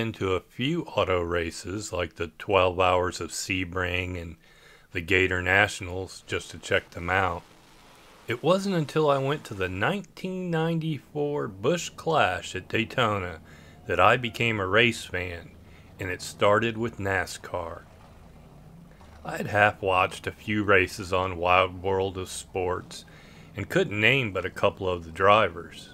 been to a few auto races like the 12 Hours of Sebring and the Gator Nationals just to check them out. It wasn't until I went to the 1994 Busch Clash at Daytona that I became a race fan, and it started with NASCAR. I had half-watched a few races on Wild World of Sports and couldn't name but a couple of the drivers.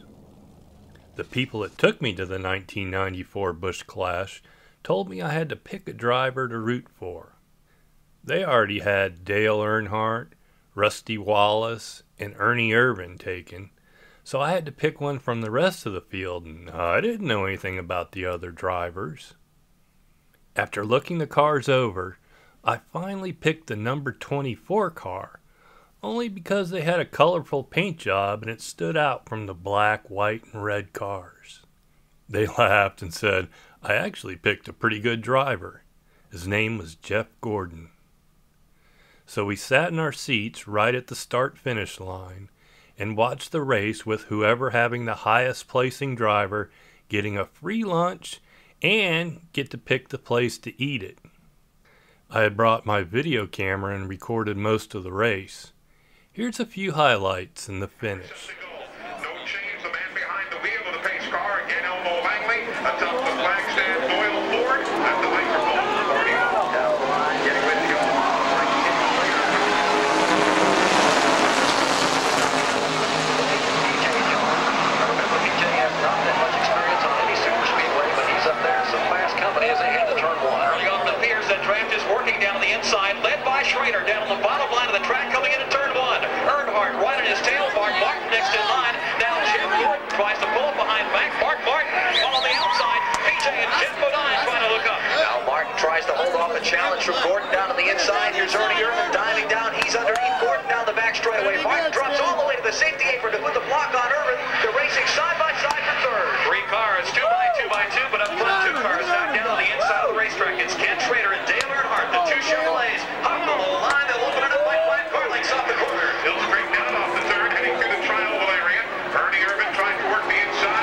The people that took me to the 1994 Busch Clash told me I had to pick a driver to root for. They already had Dale Earnhardt, Rusty Wallace, and Ernie Irvan taken, so I had to pick one from the rest of the field, and I didn't know anything about the other drivers. After looking the cars over, I finally picked the number 24 car, only because they had a colorful paint job and it stood out from the black, white, and red cars. They laughed and said, I actually picked a pretty good driver. His name was Jeff Gordon. So we sat in our seats right at the start-finish line and watched the race with whoever having the highest-placing driver getting a free lunch and get to pick the place to eat it. I had brought my video camera and recorded most of the race. Here's a few highlights in the finish. Challenge from Gordon down to the inside. Here's Ernie Irvan diving down. He's underneath Gordon down the back straightaway. Martin drops all the way to the safety apron to put the block on Irvan. They're racing side by side for third. Three cars, two by two by two, but up front two cars knocked down to the inside of the racetrack. It's Ken Schrader and Dale Earnhardt, the two Chevrolets. Hop on the line. They'll open it up by five car lengths off the corner. He'll straighten down off the third, heading through the triangle area. Ernie Irvan trying to work the inside.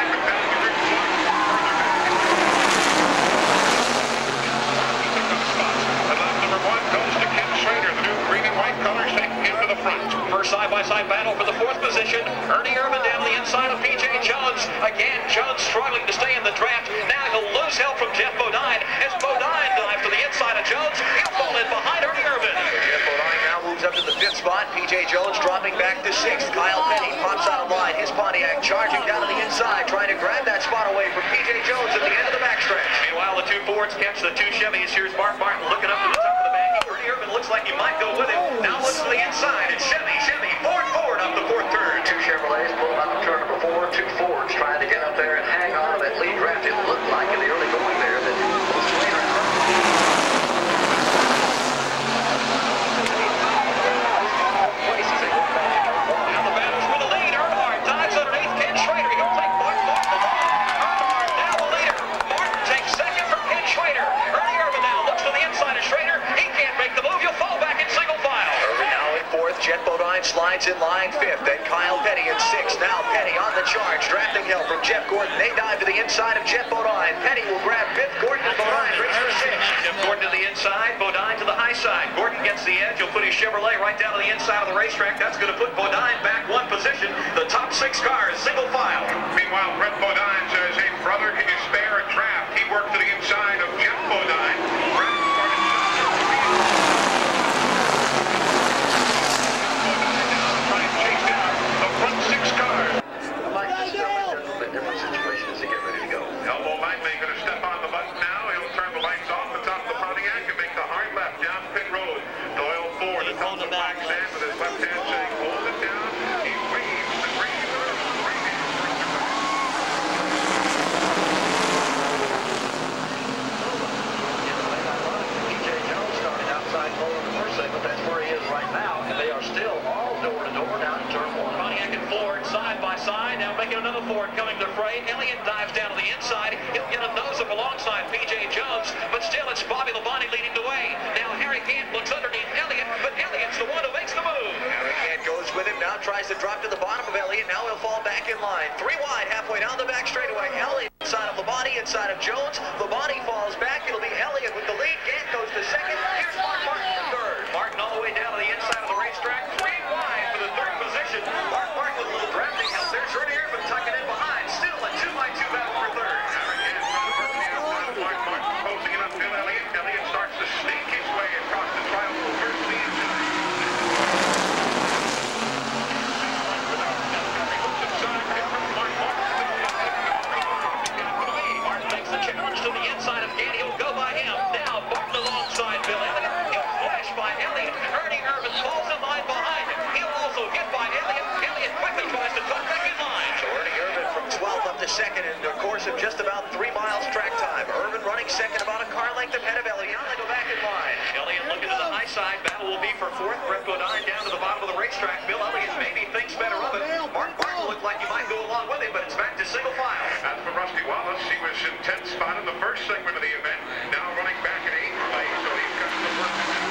Side-by-side battle for the fourth position. Ernie Irvan down the inside of P.J. Jones. Again, Jones struggling to stay in the draft. Now he'll lose help from Geoff Bodine. As Bodine dives to the inside of Jones, he'll fall in behind Ernie Irvan. Geoff Bodine now moves up to the fifth spot. P.J. Jones dropping back to sixth. Kyle Petty pops out of line. His Pontiac charging down to the inside, trying to grab that spot away from P.J. Jones at the end of the backstretch. Meanwhile, the two Fords catch the two Chevys. Here's Mark Martin looking up to the top of the back. Ernie Irvan looks like he might go with him. Now looks to the inside. It's Chevy. Ford up the fourth turn. Two Chevrolets pulling up the turn number four. Two Fords trying to get up there and hang on to that lead draft. It looked like in the early going there that most later. Now the battle's for the lead. Earnhardt dives underneath Ken Schrader. He'll take Martin off the line. Earnhardt now the leader. Martin takes second from Ken Schrader. Ernie Irvan now looks to the inside of Schrader. He can't make the move. You'll fall back in single file. Irvan now in fourth. Geoff Bodine slides in line fifth, then Kyle Petty in sixth. Now Petty on the charge, drafting help from Jeff Gordon. They dive to the inside of Geoff Bodine. Petty will grab fifth. Gordon and Bodine race for sixth. Jeff Gordon to the inside, Bodine to the high side. Gordon gets the edge. He'll put his Chevrolet right down to the inside of the racetrack. That's going to put Bodine back one position. The top six cars, single file. Meanwhile, Brett Bodine says, hey brother, can you spare a draft? He worked to the inside of Geoff Bodine. Inside of Labonte, inside of Jones. Jones. The body falls back. It'll be Elliott with the lead. Gant goes to second. Here's Mark Martin to third. Martin all the way down to the inside of the racetrack. Three wide for the third position. Mark Martin with a little drafting help. There's Ernie Irvan tucking in behind. Still a 2-by-2 battle for third. Harry Kent in front of Ernie in front of Mark Martin. Closing it up, Bill Elliott. Elliott starts to sneak his way across the triangle. First lead. To the inside of Gant, he'll go by him. Now Barton alongside Bill Elliott. He'll flash by Elliott. Ernie Irvan falls in line behind him. He'll also get by Elliott. Elliott quickly tries to tuck back in line. So Ernie Irvan from 12th up to second in a course of just about 3 miles track time. Irvan running second about a car length ahead of Elliott. Now they go back in line. Elliott looking to the high side. Battle will be for fourth. Brett Bodine down to the bottom of the racetrack. Bill Elliott maybe thinks better of it. Mark Martin looked like he might go along with him, but it's back to single file. As for Rusty Wallace, he was in 10th spot in the first segment of the event, now running back in 8th place, so he's got some work to do.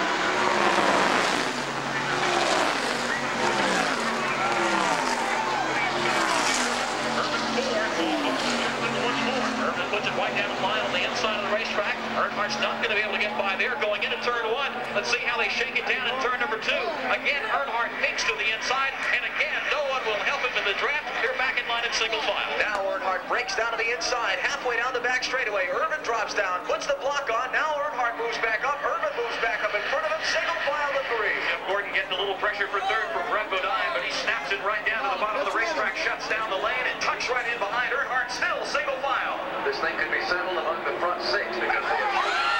Irvan puts it right down the line on the inside of the racetrack. Earnhardt's not going to be able to get by there, going into turn one. Let's see how they shake it down in turn number 2. Again, Earnhardt peeks to the inside, and again, no one will help him in the draft. They're back in line in single file. Now Earnhardt breaks down to the inside, halfway down the back straightaway. Irvan drops down, puts the block on. Now Earnhardt moves back up. Irvan moves back up in front of him. Single file to three. Jeff Gordon getting a little pressure for third from Brett Bodine, but he snaps it right down to the bottom of the racetrack, shuts down the lane, and tucks right in behind Earnhardt. Still single file. This thing could be settled among the front six because they have...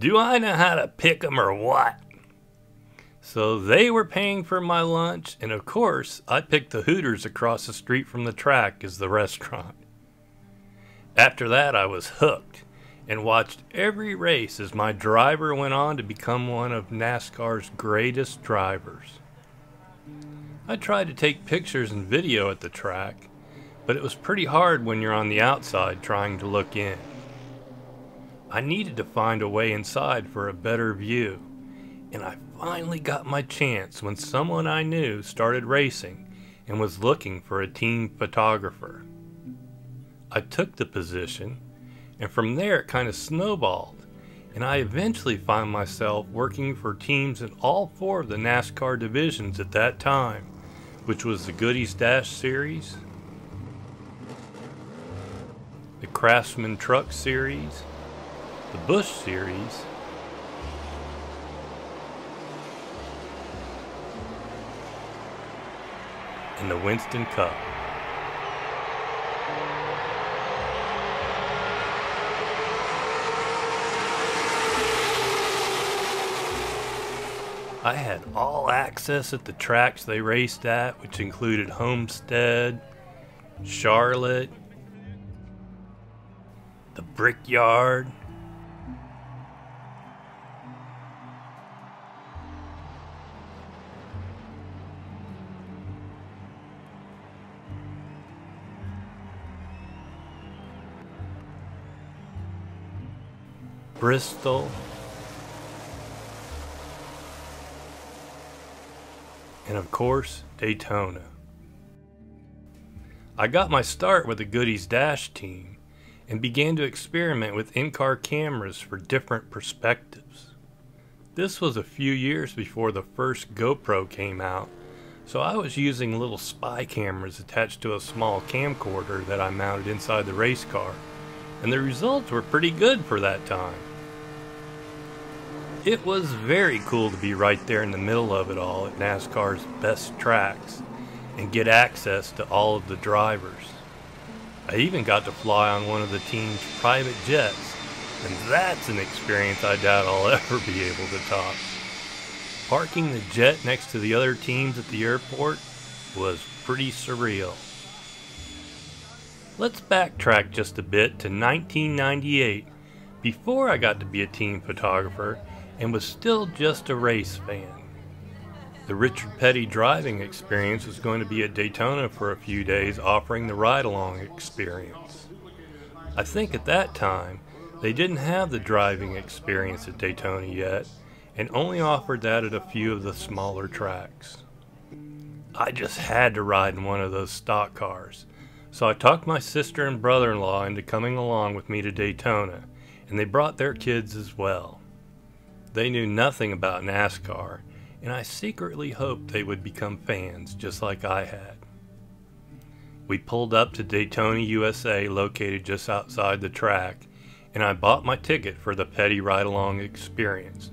Do I know how to pick them or what? So they were paying for my lunch, and of course, I picked the Hooters across the street from the track as the restaurant. After that, I was hooked and watched every race as my driver went on to become one of NASCAR's greatest drivers. I tried to take pictures and video at the track, but it was pretty hard when you're on the outside trying to look in. I needed to find a way inside for a better view, and I finally got my chance when someone I knew started racing and was looking for a team photographer. I took the position, and from there it kind of snowballed, and I eventually found myself working for teams in all 4 of the NASCAR divisions at that time, which was the Goody's Dash series, the Craftsman Truck series, the Bush series, and the Winston Cup. I had all access at the tracks they raced at, which included Homestead, Charlotte, the Brickyard, Bristol, and of course, Daytona. I got my start with the Goody's Dash team and began to experiment with in-car cameras for different perspectives. This was a few years before the first GoPro came out, so I was using little spy cameras attached to a small camcorder that I mounted inside the race car, and the results were pretty good for that time. It was very cool to be right there in the middle of it all at NASCAR's best tracks and get access to all of the drivers. I even got to fly on one of the team's private jets, and that's an experience I doubt I'll ever be able to top. Parking the jet next to the other teams at the airport was pretty surreal. Let's backtrack just a bit to 1998, before I got to be a team photographer and was still just a race fan. The Richard Petty Driving Experience was going to be at Daytona for a few days, offering the ride-along experience. I think at that time, they didn't have the driving experience at Daytona yet, and only offered that at a few of the smaller tracks. I just had to ride in one of those stock cars, so I talked my sister and brother-in-law into coming along with me to Daytona, and they brought their kids as well. They knew nothing about NASCAR, and I secretly hoped they would become fans just like I had. We pulled up to Daytona, USA, located just outside the track, and I bought my ticket for the Petty Ride-Along Experience,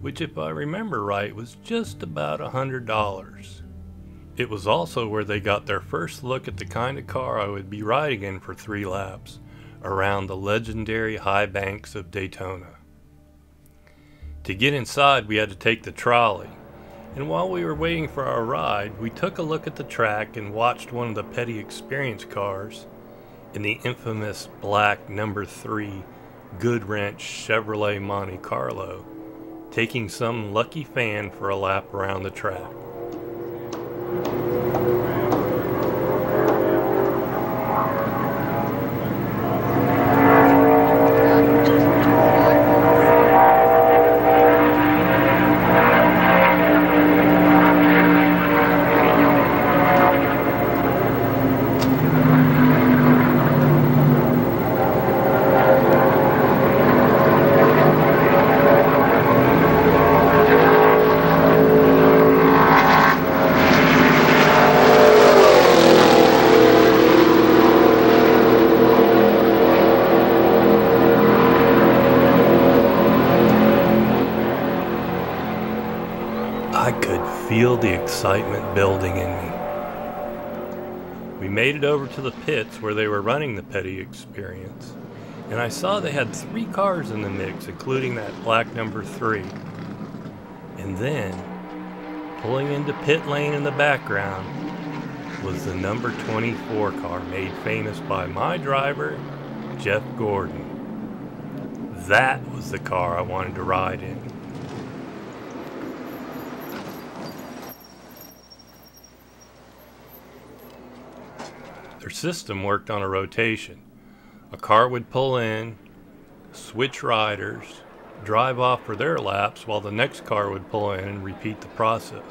which if I remember right was just about $100. It was also where they got their first look at the kind of car I would be riding in for 3 laps around the legendary high banks of Daytona. To get inside, we had to take the trolley, and while we were waiting for our ride, we took a look at the track and watched one of the Petty Experience cars in the infamous black number 3 Goodwrench Chevrolet Monte Carlo taking some lucky fan for a lap around the track. Feel the excitement building in me. We made it over to the pits where they were running the Petty Experience, and I saw they had 3 cars in the mix, including that black number 3. And then, pulling into pit lane in the background, was the number 24 car made famous by my driver, Jeff Gordon. That was the car I wanted to ride in. Their system worked on a rotation. A car would pull in, switch riders, drive off for their laps while the next car would pull in and repeat the process.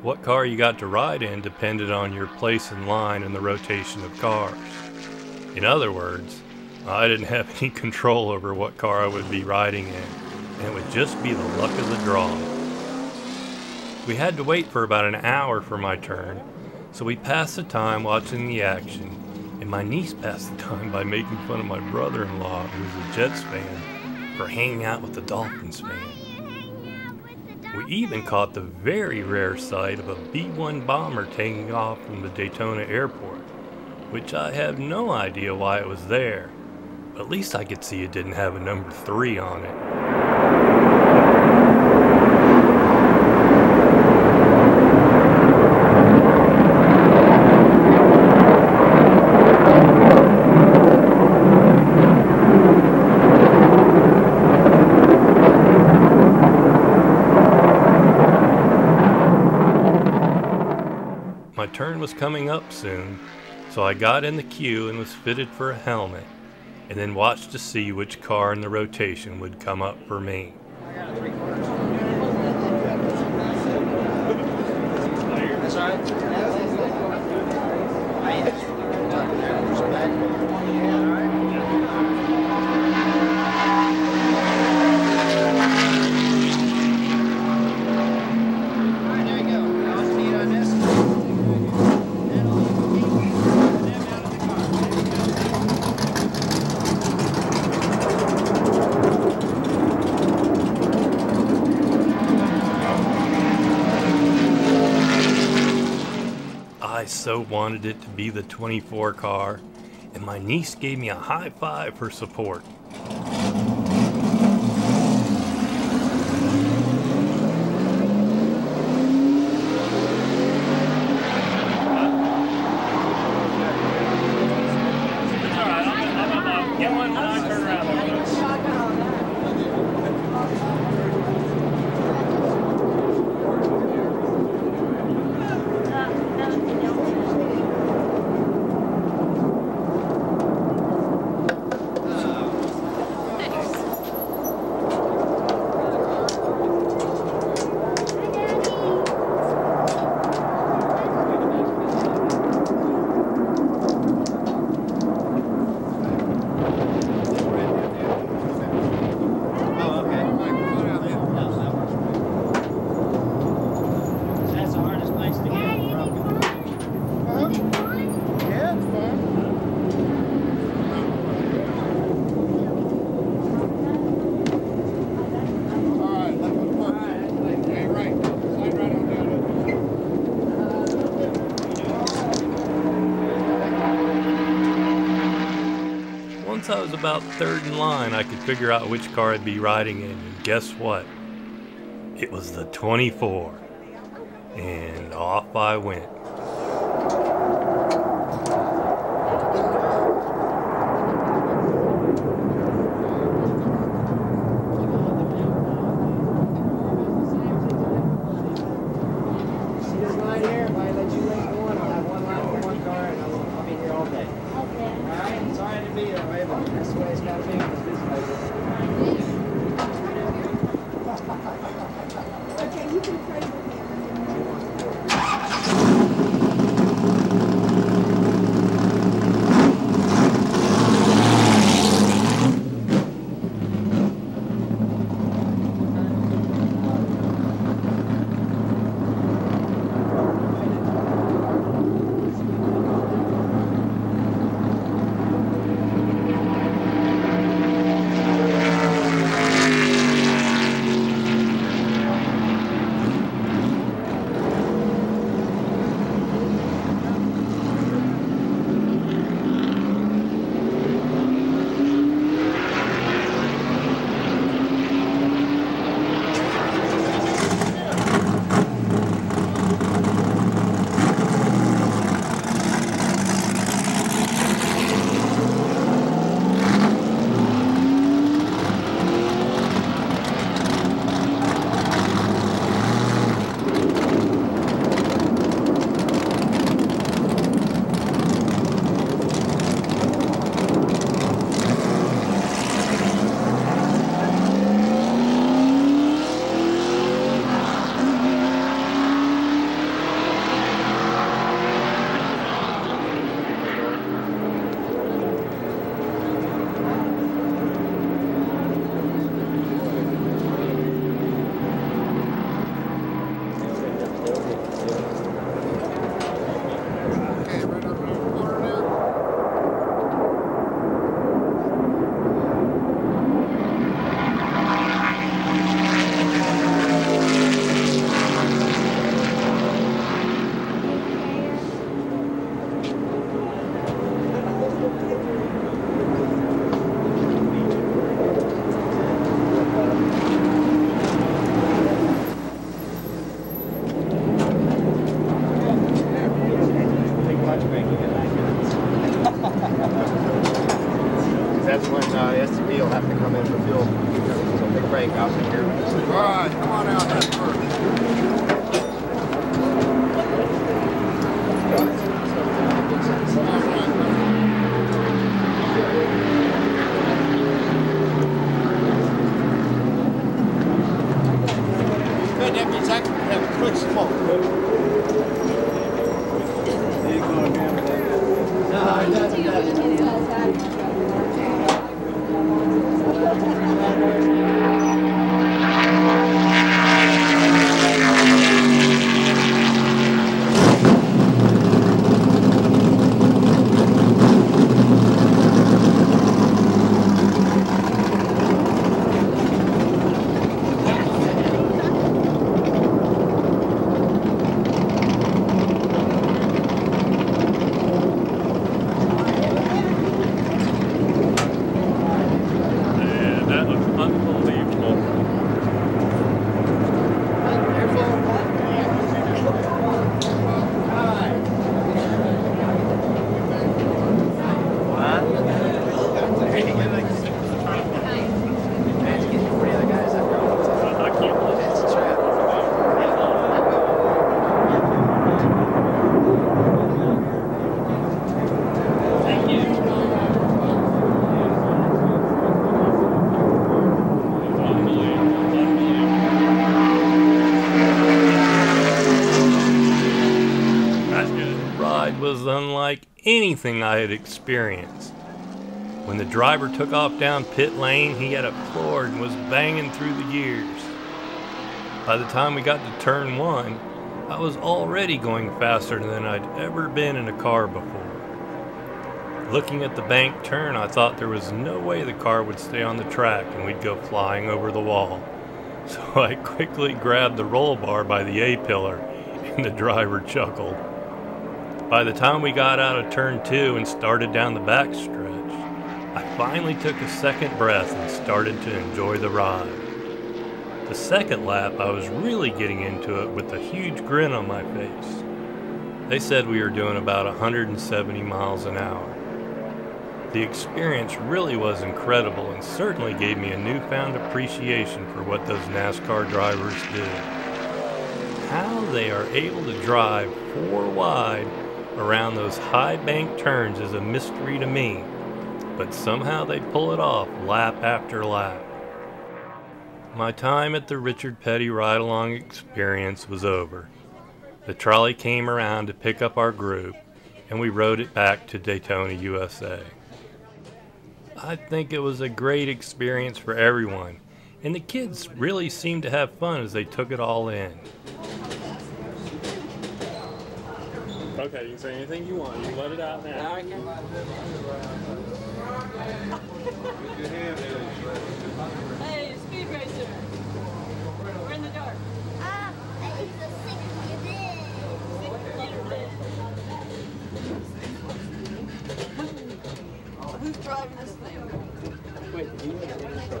What car you got to ride in depended on your place in line and the rotation of cars. In other words, I didn't have any control over what car I would be riding in, and it would just be the luck of the draw. We had to wait for about an hour for my turn, so we passed the time watching the action, and my niece passed the time by making fun of my brother-in-law, who's a Jets fan, for hanging out with the Dolphins fan. We even caught the very rare sight of a B-1 bomber taking off from the Daytona airport, which I have no idea why it was there, but at least I could see it didn't have a number 3 on it. was coming up soon, so I got in the queue and was fitted for a helmet, and then watched to see which car in the rotation would come up for me. I got a three-quarters. That's all right. So wanted it to be the 24 car, and my niece gave me a high five for support. I was about third in line, I could figure out which car I'd be riding in, and guess what? It was the 24, and off I went. unlike anything I had experienced. When the driver took off down pit lane, he had it floored and was banging through the gears. By the time we got to turn one, I was already going faster than I'd ever been in a car before. Looking at the bank turn, I thought there was no way the car would stay on the track and we'd go flying over the wall. So I quickly grabbed the roll bar by the A-pillar, and the driver chuckled. By the time we got out of turn two and started down the back stretch, I finally took a second breath and started to enjoy the ride. The second lap, I was really getting into it with a huge grin on my face. They said we were doing about 170 miles an hour. The experience really was incredible and certainly gave me a newfound appreciation for what those NASCAR drivers do. How they are able to drive four wide around those high bank turns is a mystery to me, but somehow they pull it off lap after lap. My time at the Richard Petty ride-along experience was over. The trolley came around to pick up our group, and we rode it back to Daytona, USA. I think it was a great experience for everyone, and the kids really seemed to have fun as they took it all in. Okay, you can say anything you want. You let it out now. I can. We're in the dark. Ah, I use a 6-liter lid. Who's driving this thing? Wait, do you need to show up?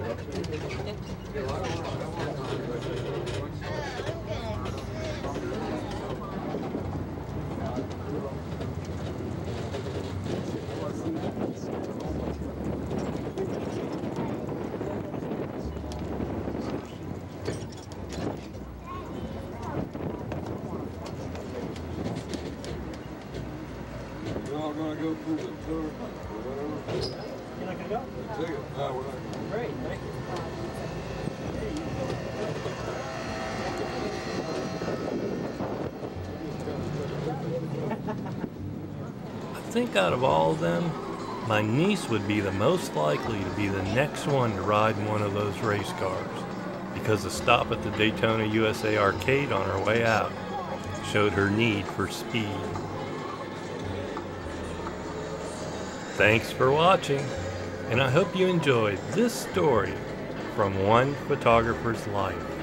I think out of all of them, my niece would be the most likely to be the next one to ride in one of those race cars, because a stop at the Daytona USA Arcade on her way out showed her need for speed. Thanks for watching, and I hope you enjoyed this story from one photographer's life.